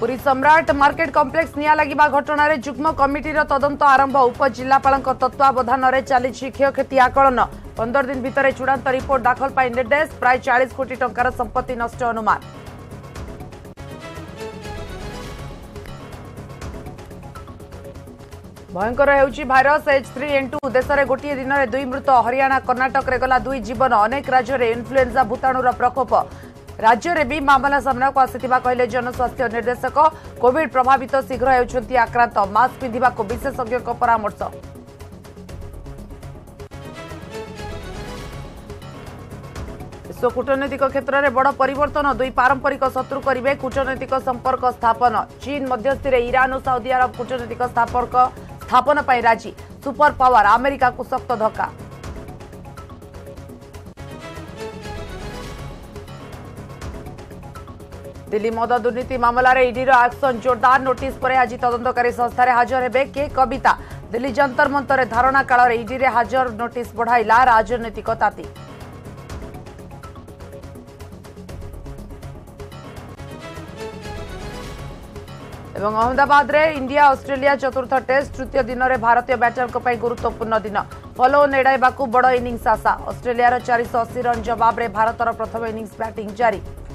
पुरी सम्राट market complex निया लगा घटना जुग्म कमिटीर तदंत आरंभ उपजिलापाल तत्वावधान में चली क्षयक्षति आकलन 15 दिन भितर चूड़ांत रिपोर्ट दाखल पर निर्देश। प्राय 40 कोटी टंकार संपत्ति नष्ट अनुमान। भयंकर होउछि भाइरस H3N2 देशरे गोटे दिन में 2 मृत। हरियाणा कर्णाटक रे गला 2 जीवन। अनेक राज्य में इन्फ्लुएंजा भूताणुर प्रकोप। राज्य में भी मामला सामना को आसीथिबा कहले जन स्वास्थ्य निर्देशक। कोविड प्रभावित शीघ्र होउछन्ति आक्रांत। मास्क पिंधिबा को विशेषज्ञ परामर्श। विश्व कूटनैतिक क्षेत्र में बड़ परिवर्तन। 2 पारंपरिक शत्रु करेंगे कूटनैतिक संपर्क स्थापन। चीन मध्यस्थी में ईरान और साउदी अरब कूटनैतिक संपर्क स्थापन पर राजी। सुपर पावर अमेरिका को सख्त धक्का। दिल्ली मद दुर्नीति मामला रे ईडी रो एक्शन जोरदार। नोटिस पर आज तदंतकारी संस्था हाजर हेबे के कविता। दिल्ली जंतर मंतर धारणा काल रे ईडी रे हाजर नोटिस बढ़ाइला राजनीतिक ताती। एवं अहमदाबाद रे इंडिया ऑस्ट्रेलिया चतुर्थ टेस्ट। तृतीय दिन में भारतीय बैटरों पर गुरुत्वपूर्ण दिन। फलो नेड़ाइबाकू बड़ इनिंग्स आशा। ऑस्ट्रेलिया 480 रन जवाब रे भारतर प्रथम इनिंग्स बैटिंग जारी।